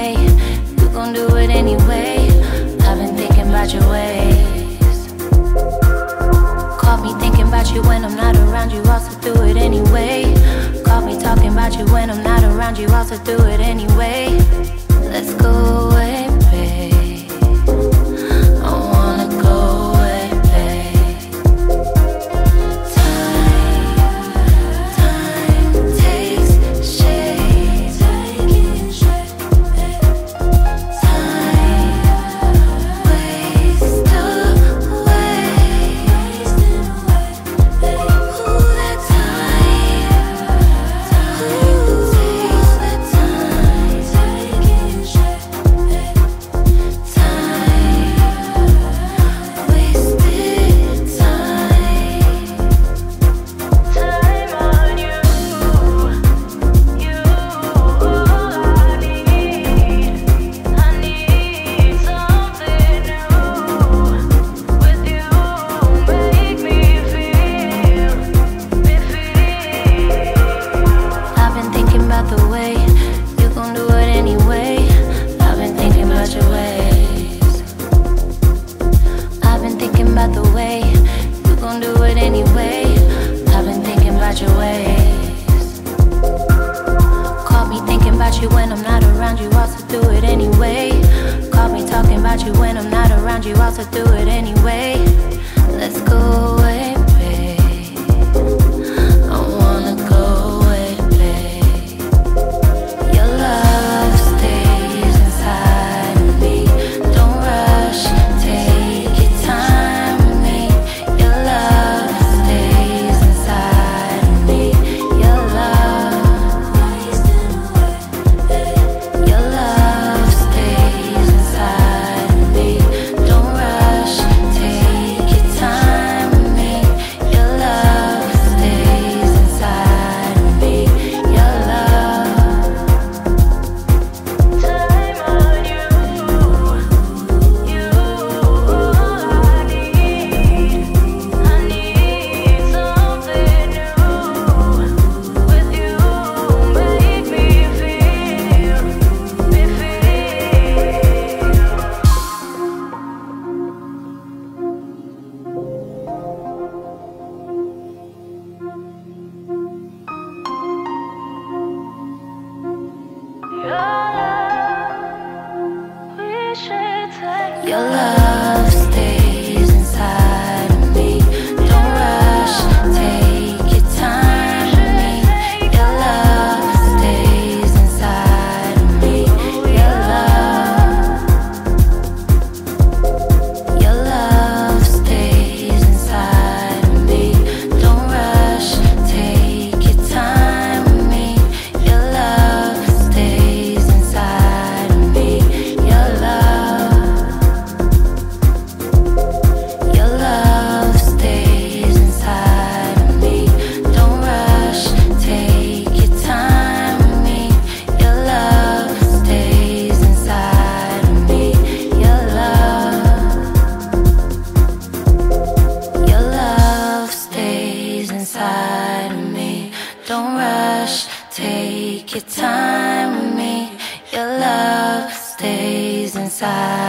way. You gon' do it anyway. I've been thinking about your ways. Caught me thinking about you when I'm not around you, also do it anyway. Caught me talking about you when I'm not around you, also do it anyway. Let's go away, babe. I wanna go away, babe. Time takes shape. Time wastes away. Ooh, that time. Ooh, that time taking shape. Time wasted time. Time on you. I need something new. With you, make me feel. I've been thinking about the way you gon' do it anyway. I've been thinking about your ways. I've been thinking about the way you gon' do it anyway. I've been thinking about your ways. Caught me thinking about you when I'm not around you, also do it anyway. Caught me talking about you when I'm not around you, also do it anyway. Let's go away, babe. I wanna go away, babe. Your love stays inside of me. Don't rush, take your time with me. Your love stays inside of me. Your love stays inside of me. Don't rush, take your time with me. Your love stays inside of me. Your love. Time on you. I need something new. With you, make me feel. Your love, we should take. Your love stays inside of me. Don't rush, take your time with me. Your love stays inside of me. Your love stays inside of me. Don't rush, take your time with me. Your love stays inside of me. Your love stays inside of me. Don't rush, take your time with me. Your love stays inside of me. Your love stays inside of me. Don't rush, take your time with me. Your love stays inside.